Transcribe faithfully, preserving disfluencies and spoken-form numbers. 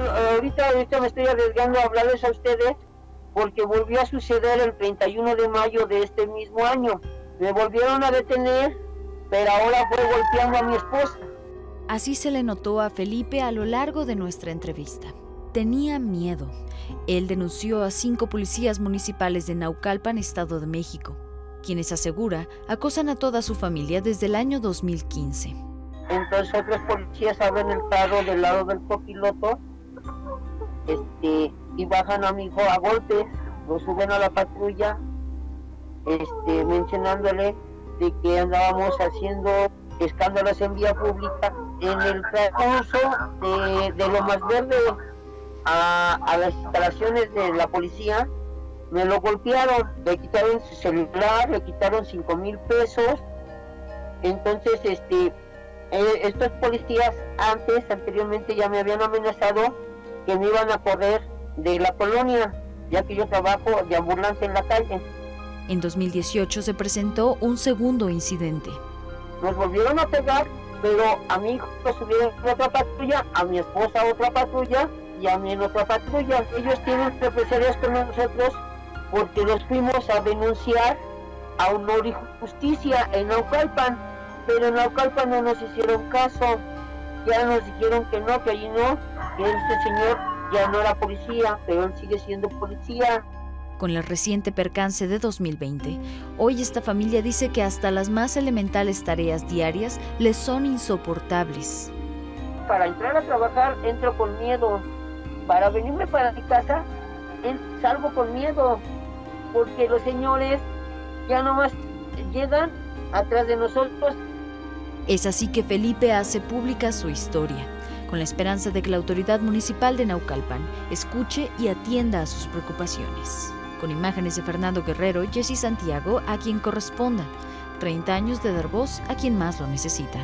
ahorita, ahorita me estoy arriesgando a hablarles a ustedes porque volvió a suceder el treinta y uno de mayo de este mismo año. Me volvieron a detener, pero ahora fue golpeando a mi esposa. Así se le notó a Felipe a lo largo de nuestra entrevista. Tenía miedo. Él denunció a cinco policías municipales de Naucalpan, Estado de México, quienes, asegura, acosan a toda su familia desde el año dos mil quince. Entonces otros policías abren el carro del lado del copiloto este, y bajan a mi hijo a golpes, lo suben a la patrulla, este, mencionándole de que andábamos haciendo escándalos en vía pública en el transcurso de, de Lomas Verde a, a las instalaciones de la policía. Me lo golpearon, le quitaron su celular, le quitaron cinco mil pesos. Entonces este eh, estos policías antes, anteriormente ya me habían amenazado que me iban a correr de la colonia, ya que yo trabajo de ambulante en la calle. En dos mil dieciocho se presentó un segundo incidente. Nos volvieron a pegar, pero a mi hijo lo subieron en otra patrulla, a mi esposa otra patrulla y a mí en otra patrulla. Ellos tienen represalias con nosotros porque los fuimos a denunciar a Honor y Justicia en Naucalpan, pero en Naucalpan no nos hicieron caso. Ya nos dijeron que no, que allí no, que este señor ya no era policía, pero él sigue siendo policía. Con el reciente percance de dos mil veinte, hoy esta familia dice que hasta las más elementales tareas diarias les son insoportables. Para entrar a trabajar entro con miedo, para venirme para mi casa salgo con miedo, porque los señores ya nomás llegan atrás de nosotros. Es así que Felipe hace pública su historia, con la esperanza de que la autoridad municipal de Naucalpan escuche y atienda a sus preocupaciones. Con imágenes de Fernando Guerrero, Jessy Santiago, a quien corresponda. treinta años de dar voz a quien más lo necesita.